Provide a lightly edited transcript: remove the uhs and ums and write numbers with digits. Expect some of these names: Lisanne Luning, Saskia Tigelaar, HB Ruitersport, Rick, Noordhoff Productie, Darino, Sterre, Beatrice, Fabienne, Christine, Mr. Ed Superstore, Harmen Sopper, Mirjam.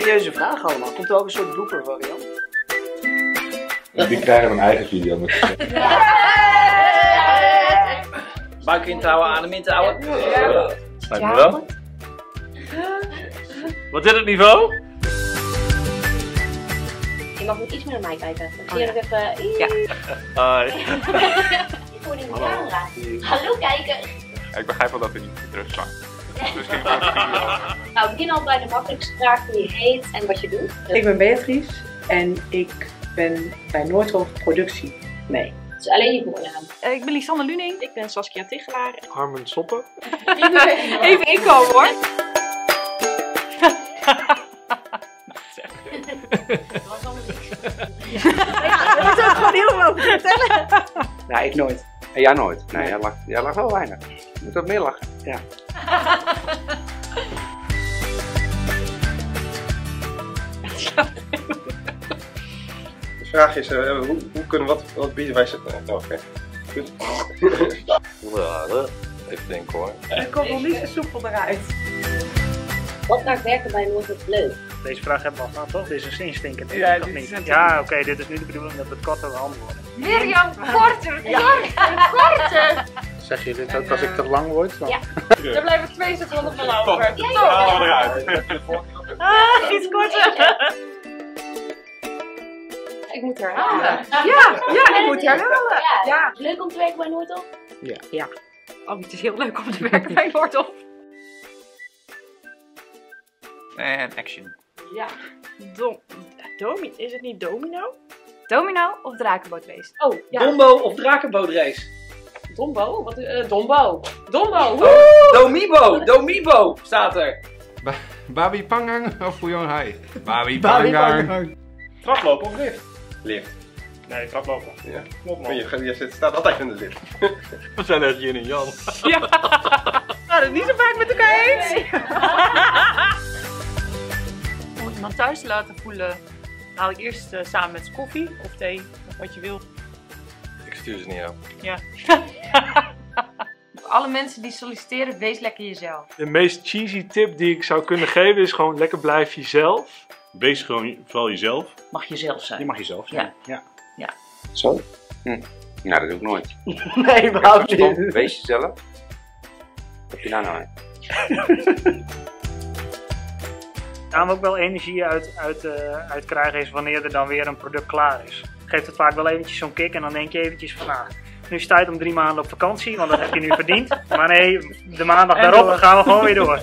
serieuze vragen allemaal. Komt er ook een soort blooper variant? Ja, die krijgen een eigen video. Moet ik zeggen. Buik in te houden, adem in te houden. Snijden we wel. Wat is het niveau? Je mag nog iets meer naar mij kijken. Dan zie je nog even... Ja. Voor de camera. Hallo kijkers. Ja, ik begrijp wel dat er niet terug zakt. Nou, begin al bij de makkelijkste vraag hoe je heet en wat je doet. Ik ben Beatrice en ik ben bij Noordhoff Productie. Nee. Dus alleen je voornaam. Ik ben Lisanne Luning. Ik ben Saskia Tigelaar. Harmen Sopper. Even inkomen hoor. Dat was allemaal niks. Ja, dat is ook gewoon heel veel over vertellen. Nee, ik nooit. En jij nooit? Nee, jij lacht wel weinig. Je moet wat meer lachen. Ja. De vraag is, hoe kunnen wat bieden wij zitten? Oké. Even denken hoor. Ik kom nog niet zo soepel eruit. Wat maakt werken bij Noordhoff leuk? Deze vraag hebben we al gehad, toch? Dit is een zinstinker. Ja, oké, dit is niet de bedoeling dat we het korter beantwoorden. Mirjam, korter, korter! Zeg je dit ook als ik te lang word? Dan... Ja. Dan blijven 2 seconden van over. Top! Haal hem eruit. Ah, iets korter! Ik moet herhalen. Ja, ik moet herhalen. Ja. Leuk om te werken bij Noordhoff? Ja. Oh, het is heel leuk om te werken bij Noordhoff. En action. Ja. Is het niet domino? Domino of drakenbootrace? Oh, ja. Dombo of drakenbootrace? Dombo? Wat is Dombo? Dombo! Woe! Domibo staat er. Babi Pangang of Fujonghai? Babi Pangang. Traplopen of lift? Lift. Nee, traplopen. Ja. Je staat altijd in de lift. We zijn echt Jin en Jan. Ja. Nou, dat is niet zo vaak met elkaar eens. Nee. Iemand thuis laten voelen, haal ik eerst samen met koffie of thee, of wat je wil. Ik stuur ze niet aan. Ja. Alle mensen die solliciteren, wees lekker jezelf. De meest cheesy tip die ik zou kunnen geven is gewoon lekker blijf jezelf. Wees gewoon vooral jezelf. Mag jezelf zijn. Je mag jezelf zijn. Ja. Zo? Nou, dat doe ik nooit. Nee, überhaupt niet. Wees jezelf. Wat heb je daar nou aan? Daar we ook wel energie uit krijgen is wanneer er dan weer een product klaar is. Geeft het vaak wel eventjes zo'n kick en dan denk je eventjes van nou, nu is het tijd om 3 maanden op vakantie, want dat heb je nu verdiend. Maar nee, de maandag daarop gaan we gewoon weer door.